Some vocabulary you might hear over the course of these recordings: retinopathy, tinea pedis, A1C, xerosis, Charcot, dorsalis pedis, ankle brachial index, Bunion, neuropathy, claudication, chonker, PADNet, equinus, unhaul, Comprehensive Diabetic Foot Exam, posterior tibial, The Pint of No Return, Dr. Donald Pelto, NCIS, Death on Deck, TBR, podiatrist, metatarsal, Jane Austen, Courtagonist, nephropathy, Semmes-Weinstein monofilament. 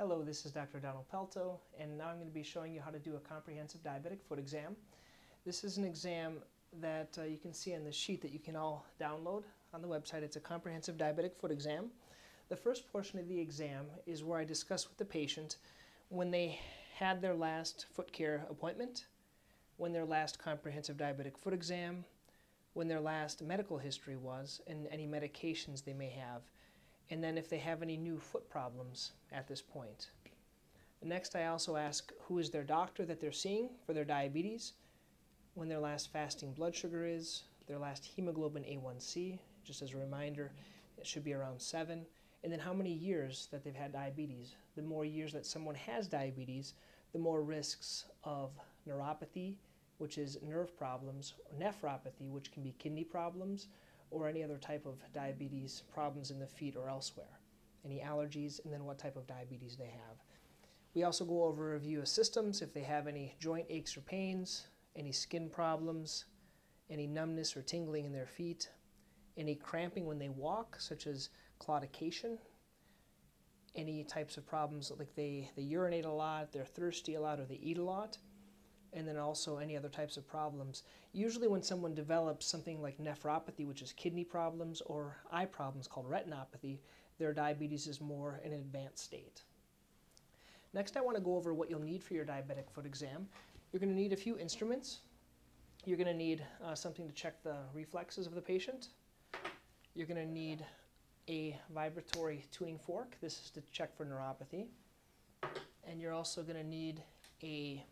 Hello, this is Dr. Donald Pelto, and now I'm going to be showing you how to do a comprehensive diabetic foot exam. This is an exam that you can see on the sheet that you can all download on the website. It's a comprehensive diabetic foot exam. The first portion of the exam is where I discuss with the patient when they had their last foot care appointment, when their last comprehensive diabetic foot exam, when their last medical history was, and any medications they may have, and then if they have any new foot problems at this point. Next, I also ask who is their doctor that they're seeing for their diabetes, when their last fasting blood sugar is, their last hemoglobin A1C, just as a reminder, it should be around 7, and then how many years that they've had diabetes. The more years that someone has diabetes, the more risks of neuropathy, which is nerve problems, or nephropathy, which can be kidney problems, or any other type of diabetes problems in the feet or elsewhere, any allergies, and then what type of diabetes they have. We also go over a review of systems, if they have any joint aches or pains, any skin problems, any numbness or tingling in their feet, any cramping when they walk, such as claudication, any types of problems like they urinate a lot, they're thirsty a lot, or they eat a lot, and then also any other types of problems. Usually when someone develops something like nephropathy, which is kidney problems, or eye problems called retinopathy, their diabetes is more in an advanced state. Next, I want to go over what you'll need for your diabetic foot exam. You're going to need a few instruments. You're going to need something to check the reflexes of the patient. You're going to need a vibratory tuning fork. This is to check for neuropathy. And you're also going to need a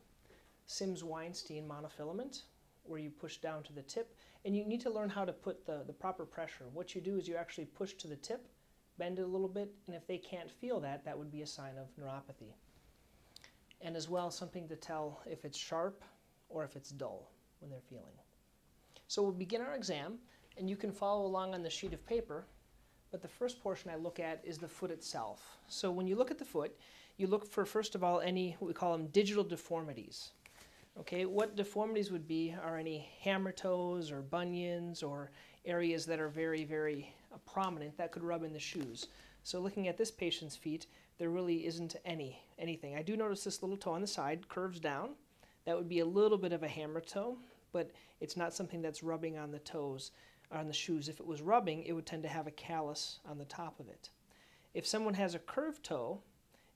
Semmes-Weinstein monofilament, where you push down to the tip, and you need to learn how to put the proper pressure. What you do is you actually push to the tip, bend it a little bit, and if they can't feel that, that would be a sign of neuropathy. And as well, something to tell if it's sharp or if it's dull when they're feeling. So we'll begin our exam, and you can follow along on the sheet of paper, but the first portion I look at is the foot itself. So when you look at the foot, you look for, first of all, any, what we call them, digital deformities. Okay, what deformities would be are any hammer toes or bunions or areas that are very, very prominent that could rub in the shoes. So looking at this patient's feet, there really isn't anything. I do notice this little toe on the side curves down. That would be a little bit of a hammer toe, but it's not something that's rubbing on the toes, on the shoes. If it was rubbing, it would tend to have a callus on the top of it. If someone has a curved toe,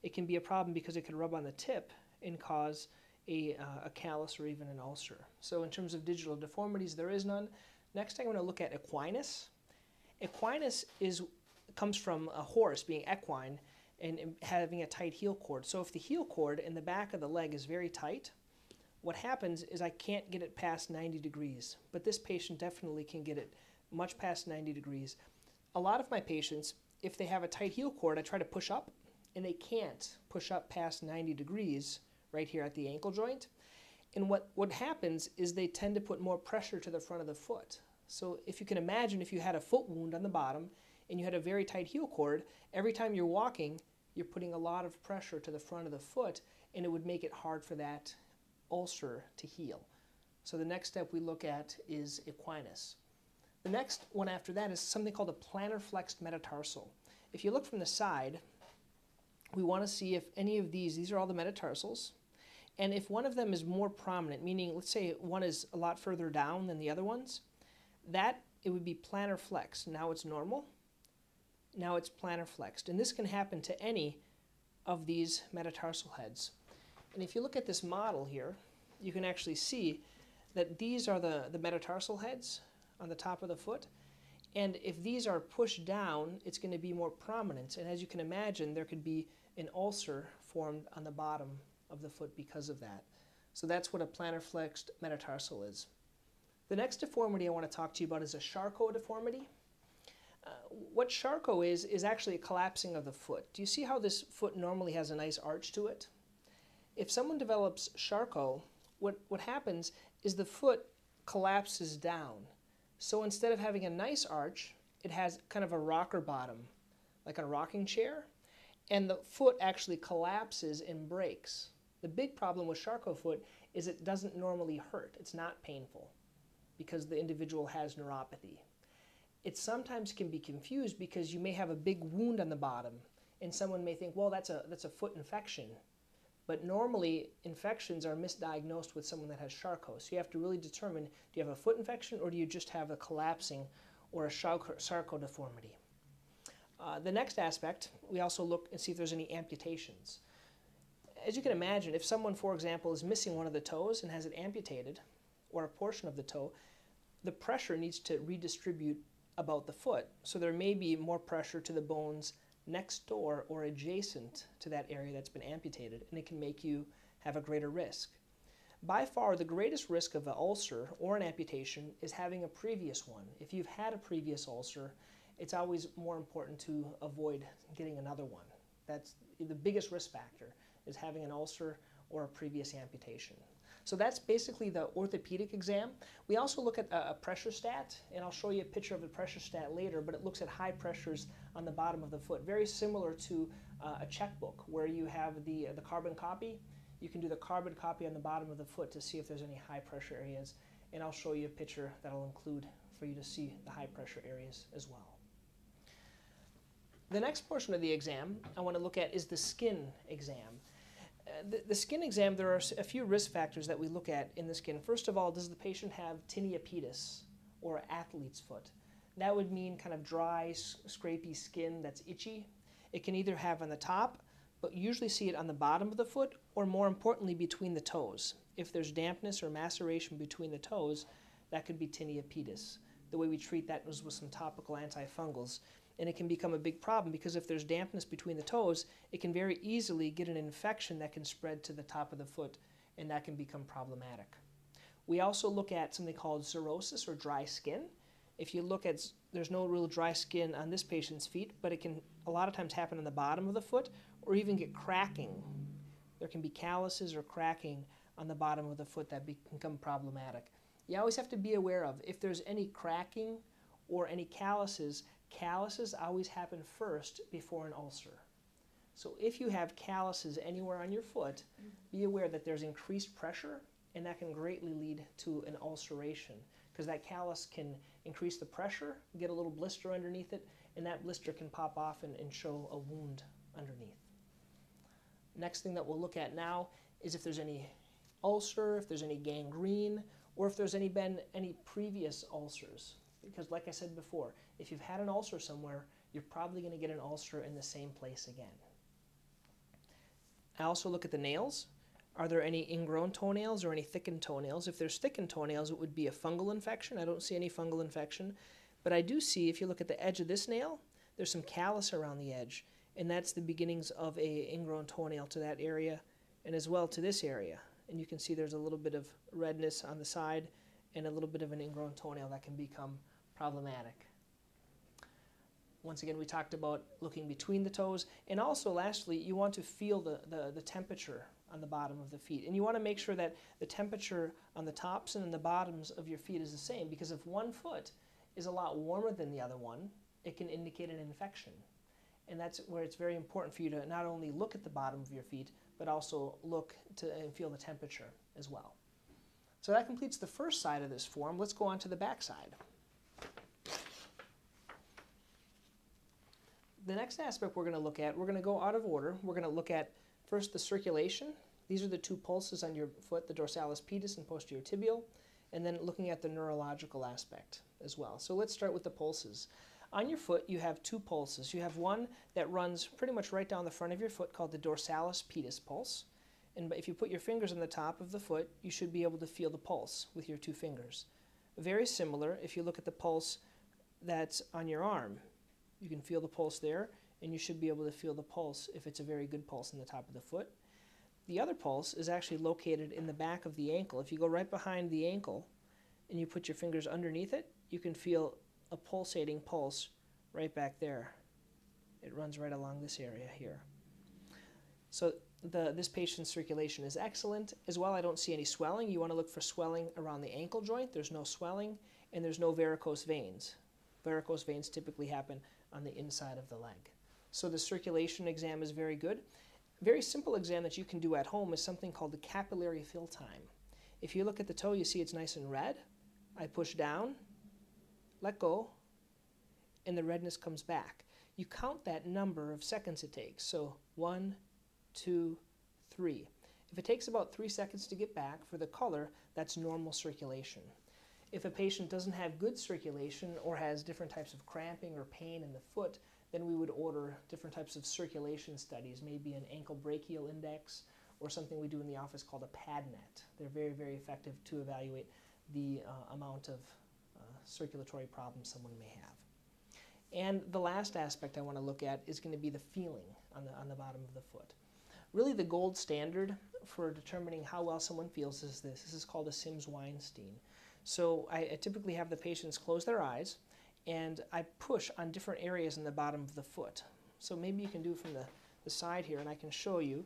it can be a problem because it could rub on the tip and cause a callus or even an ulcer. So in terms of digital deformities, there is none. Next, I'm going to look at equinus. Equinus comes from a horse, being equine, and having a tight heel cord. So if the heel cord in the back of the leg is very tight, what happens is I can't get it past 90 degrees, but this patient definitely can get it much past 90 degrees. A lot of my patients, if they have a tight heel cord, I try to push up, and they can't push up past 90 degrees right here at the ankle joint. And what happens is they tend to put more pressure to the front of the foot. So if you can imagine, if you had a foot wound on the bottom and you had a very tight heel cord, every time you're walking, you're putting a lot of pressure to the front of the foot, and it would make it hard for that ulcer to heal. So the next step we look at is equinus. The next one after that is something called a plantar flexed metatarsal. If you look from the side, we want to see if any of these are all the metatarsals. And if one of them is more prominent, meaning let's say one is a lot further down than the other ones, that it would be plantar flexed. Now it's normal, now it's plantar flexed. And this can happen to any of these metatarsal heads. And if you look at this model here, you can actually see that these are the metatarsal heads on the top of the foot. And if these are pushed down, it's going to be more prominent. And as you can imagine, there could be an ulcer formed on the bottom of the foot because of that. So that's what a plantar flexed metatarsal is. The next deformity I want to talk to you about is a Charcot deformity. What Charcot is actually a collapsing of the foot. Do you see how this foot normally has a nice arch to it? If someone develops Charcot, what happens is the foot collapses down. So instead of having a nice arch, it has kind of a rocker bottom, like a rocking chair, and the foot actually collapses and breaks. The big problem with Charcot foot is it doesn't normally hurt. It's not painful because the individual has neuropathy. It sometimes can be confused because you may have a big wound on the bottom And someone may think, well, that's a foot infection. But normally, infections are misdiagnosed with someone that has Charcot. So you have to really determine, do you have a foot infection or do you just have a collapsing or a Charcot deformity? The next aspect, we also look and see if there's any amputations. As you can imagine, if someone, for example, is missing one of the toes and has it amputated, or a portion of the toe, the pressure needs to redistribute about the foot. So there may be more pressure to the bones next door or adjacent to that area that's been amputated, and it can make you have a greater risk. By far, the greatest risk of an ulcer or an amputation is having a previous one. If you've had a previous ulcer, it's always more important to avoid getting another one. That's the biggest risk factor, is having an ulcer or a previous amputation. So that's basically the orthopedic exam. We also look at a pressure stat, and I'll show you a picture of a pressure stat later, but it looks at high pressures on the bottom of the foot, very similar to a checkbook where you have the carbon copy. You can do the carbon copy on the bottom of the foot to see if there's any high pressure areas, and I'll show you a picture that I'll include for you to see the high pressure areas as well. The next portion of the exam I want to look at is the skin exam. The skin exam, there are a few risk factors that we look at in the skin. First of all, does the patient have tinea pedis, or athlete's foot? That would mean kind of dry, scrapey skin that's itchy. It can either have on the top, but usually see it on the bottom of the foot, or more importantly, between the toes. If there's dampness or maceration between the toes, that could be tinea pedis. The way we treat that was with some topical antifungals. And it can become a big problem because if there's dampness between the toes, it can very easily get an infection that can spread to the top of the foot, and that can become problematic. We also look at something called xerosis, or dry skin. If you look at, there's no real dry skin on this patient's feet, but it can a lot of times happen on the bottom of the foot or even get cracking. There can be calluses or cracking on the bottom of the foot that become problematic. You always have to be aware of if there's any cracking or any calluses. Calluses always happen first before an ulcer. So if you have calluses anywhere on your foot, be aware that there's increased pressure, and that can greatly lead to an ulceration because that callus can increase the pressure, get a little blister underneath it, and that blister can pop off and show a wound underneath. Next thing that we'll look at now is if there's any ulcer, if there's any gangrene, or if there's been any previous ulcers. Because like I said before, if you've had an ulcer somewhere, you're probably going to get an ulcer in the same place again. I also look at the nails. Are there any ingrown toenails or any thickened toenails? If there's thickened toenails, it would be a fungal infection. I don't see any fungal infection. But I do see, if you look at the edge of this nail, there's some callus around the edge. And that's the beginnings of an ingrown toenail to that area and as well to this area. And you can see there's a little bit of redness on the side and a little bit of an ingrown toenail that can become problematic. Once again, we talked about looking between the toes, and also lastly, you want to feel the temperature on the bottom of the feet, and you want to make sure that the temperature on the tops and on the bottoms of your feet is the same, because if one foot is a lot warmer than the other one, it can indicate an infection. And that's where it's very important for you to not only look at the bottom of your feet, but also look to and feel the temperature as well. So that completes the first side of this form. Let's go on to the back side. The next aspect we're going to look at, we're going to go out of order. We're going to look at first the circulation. These are the two pulses on your foot, the dorsalis pedis and posterior tibial, and then looking at the neurological aspect as well. So let's start with the pulses. On your foot, you have two pulses. You have one that runs pretty much right down the front of your foot called the dorsalis pedis pulse. And if you put your fingers on the top of the foot, you should be able to feel the pulse with your two fingers. Very similar if you look at the pulse that's on your arm. You can feel the pulse there, and you should be able to feel the pulse if it's a very good pulse in the top of the foot. The other pulse is actually located in the back of the ankle. If you go right behind the ankle and you put your fingers underneath it, you can feel a pulsating pulse right back there. It runs right along this area here. So this patient's circulation is excellent. As well, I don't see any swelling. You want to look for swelling around the ankle joint. There's no swelling, and there's no varicose veins. Varicose veins typically happen on the inside of the leg. So the circulation exam is very good. Very simple exam that you can do at home is something called the capillary fill time. If you look at the toe, you see it's nice and red. I push down, let go, and the redness comes back. you count that number of seconds it takes. So 1, 2, 3. If it takes about 3 seconds to get back for the color, that's normal circulation. If a patient doesn't have good circulation or has different types of cramping or pain in the foot, then we would order different types of circulation studies, maybe an ankle brachial index or something we do in the office called a PADNet. They're very, very effective to evaluate the amount of circulatory problems someone may have. And the last aspect I want to look at is going to be the feeling on the bottom of the foot. Really the gold standard for determining how well someone feels is this. This is called a Semmes-Weinstein. So I typically have the patients close their eyes and I push on different areas in the bottom of the foot. So maybe you can do from the side here and I can show you.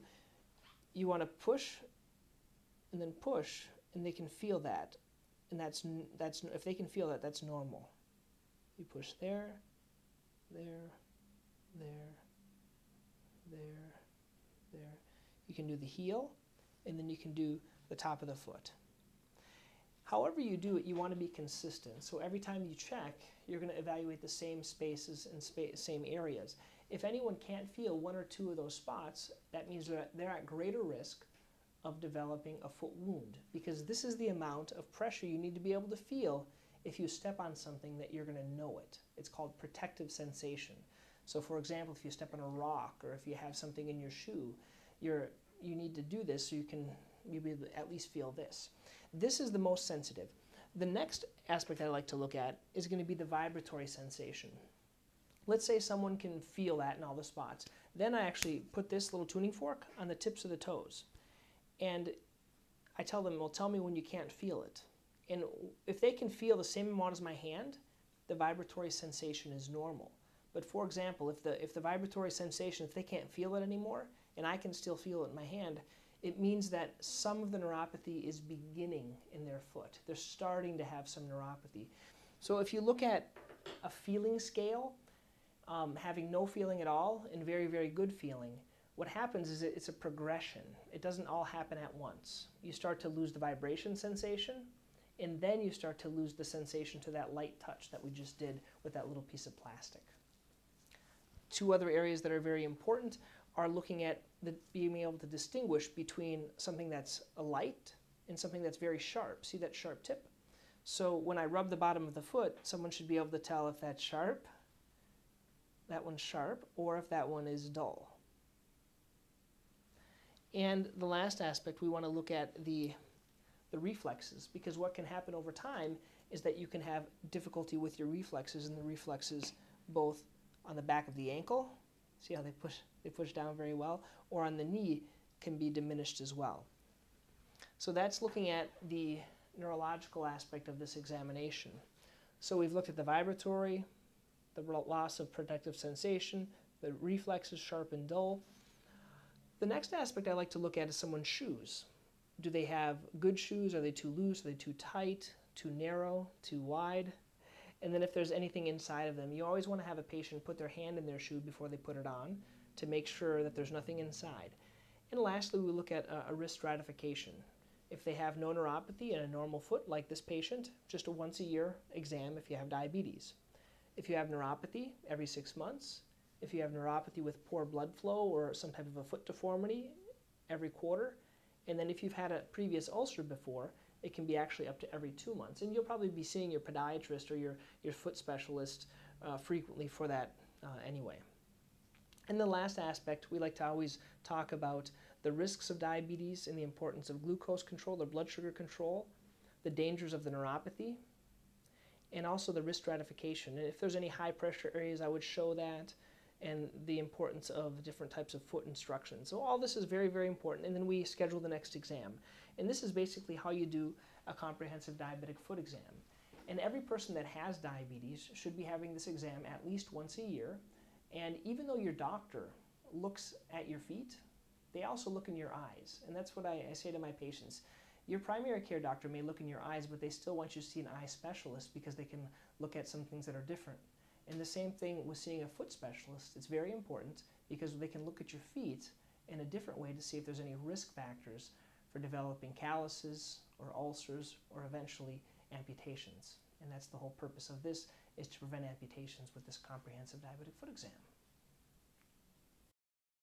You want to push and then push and they can feel that. And that's if they can feel that, that's normal. You push there, there, there, there, there. You can do the heel and then you can do the top of the foot. However you do it, you want to be consistent. So every time you check, you're going to evaluate the same spaces and same areas. If anyone can't feel one or two of those spots, that means they're at greater risk of developing a foot wound, because this is the amount of pressure you need to be able to feel if you step on something that you're going to know it. It's called protective sensation. So for example, if you step on a rock or if you have something in your shoe, you need to do this so you can maybe at least feel this. This is the most sensitive. The next aspect I like to look at is going to be the vibratory sensation. Let's say someone can feel that in all the spots. Then I actually put this little tuning fork on the tips of the toes. And I tell them, well, tell me when you can't feel it. And if they can feel the same amount as my hand, the vibratory sensation is normal. But for example, if the vibratory sensation, if they can't feel it anymore, and I can still feel it in my hand, it means that some of the neuropathy is beginning in their foot. They're starting to have some neuropathy. So if you look at a feeling scale, having no feeling at all and very, very good feeling, what happens is it's a progression. It doesn't all happen at once. You start to lose the vibration sensation, and then you start to lose the sensation to that light touch that we just did with that little piece of plastic. Two other areas that are very important are looking at being able to distinguish between something that's a light and something that's very sharp. See that sharp tip? So when I rub the bottom of the foot, someone should be able to tell if that's sharp, that one's sharp, or if that one is dull. And the last aspect, we want to look at the reflexes, because what can happen over time is that you can have difficulty with your reflexes, and the reflexes both on the back of the ankle, see how they push down very well, or on the knee can be diminished as well. So that's looking at the neurological aspect of this examination. So we've looked at the vibratory, the loss of protective sensation, the reflexes, sharp and dull. The next aspect I like to look at is someone's shoes. Do they have good shoes? Are they too loose? Are they too tight? Too narrow? Too wide? And then if there's anything inside of them, you always want to have a patient put their hand in their shoe before they put it on to make sure that there's nothing inside. And lastly, we look at a risk stratification. If they have no neuropathy and a normal foot, like this patient, just a once-a-year exam if you have diabetes. If you have neuropathy, every 6 months. If you have neuropathy with poor blood flow or some type of a foot deformity, every quarter. And then if you've had a previous ulcer before, it can be actually up to every 2 months. And you'll probably be seeing your podiatrist or your foot specialist frequently for that anyway. And the last aspect, we like to always talk about the risks of diabetes and the importance of glucose control or blood sugar control, the dangers of the neuropathy, and also the risk stratification. And if there's any high pressure areas, I would show that, and the importance of different types of foot instruction. So all this is very, very important. And then we schedule the next exam. And this is basically how you do a comprehensive diabetic foot exam. And every person that has diabetes should be having this exam at least once a year. And even though your doctor looks at your feet, they also look in your eyes. And that's what I say to my patients. Your primary care doctor may look in your eyes, but they still want you to see an eye specialist because they can look at some things that are different. And the same thing with seeing a foot specialist. It's very important because they can look at your feet in a different way to see if there's any risk factors for developing calluses or ulcers or eventually amputations. And that's the whole purpose of this, is to prevent amputations with this comprehensive diabetic foot exam.